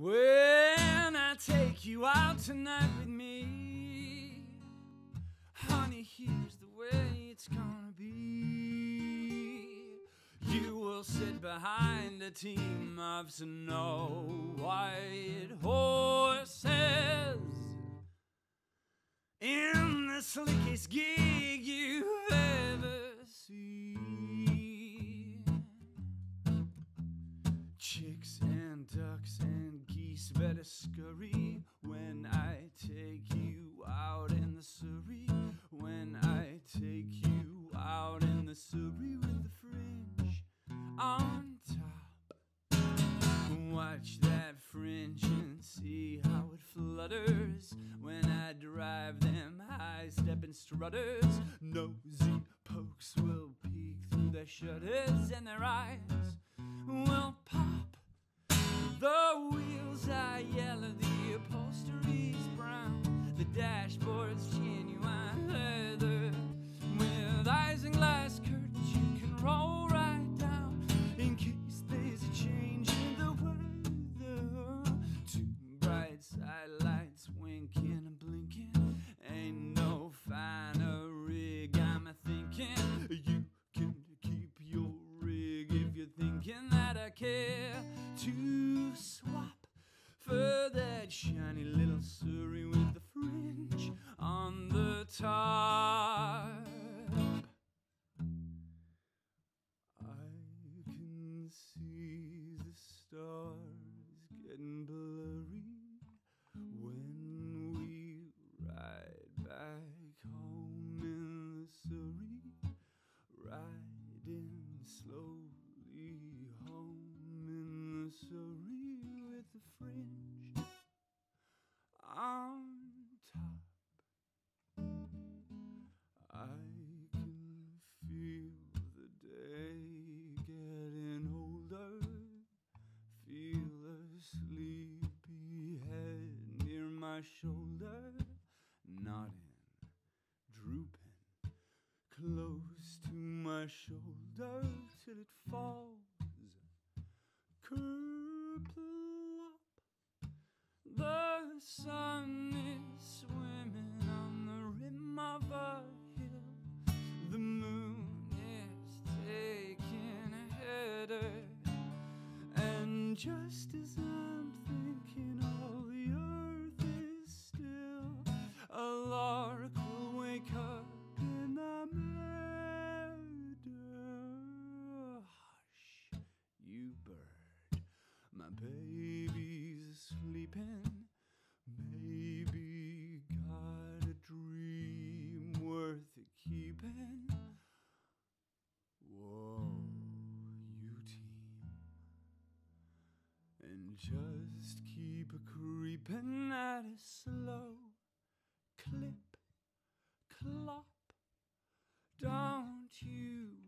When I take you out tonight with me, honey, here's the way it's gonna be. You will sit behind a team of snow-white horses in the slickest gig you've ever seen. Chicks and ducks and geese better scurry when I take you out in the Surrey. When I take you out in the Surrey with the fringe on top, watch that fringe and see how it flutters when I drive them high-stepping strutters. Nosy pokes will peek through their shutters and their eyes will pop. The wheels are yellow, the upholstery's brown, the dashboard's genuine leather. With eyes and glass curtains you can roll right down in case there's a change in the weather. Two bright side lights winking and blinking, ain't no finer rig I'm a-thinking. You can keep your rig if you're thinking that I care to swap for that shiny little Surrey with the fringe on the top. I can see the stars getting blurry when we ride back home in the Surrey, riding slowly home in the Surrey with the fringe on top. I can feel the day getting older, feel a sleepy head near my shoulder, nodding, drooping close to my shoulder till it falls. Kerplop. The sun is swimming on the rim of a hill. The moon is taking a header. And just as I'm thinking all the earth is still, a lark will wake up in the meadow. Hush, you bird. My baby's sleeping. Baby got a dream worth keeping. Whoa, you team, and just keep a creeping at a slow clip, clop. Don't you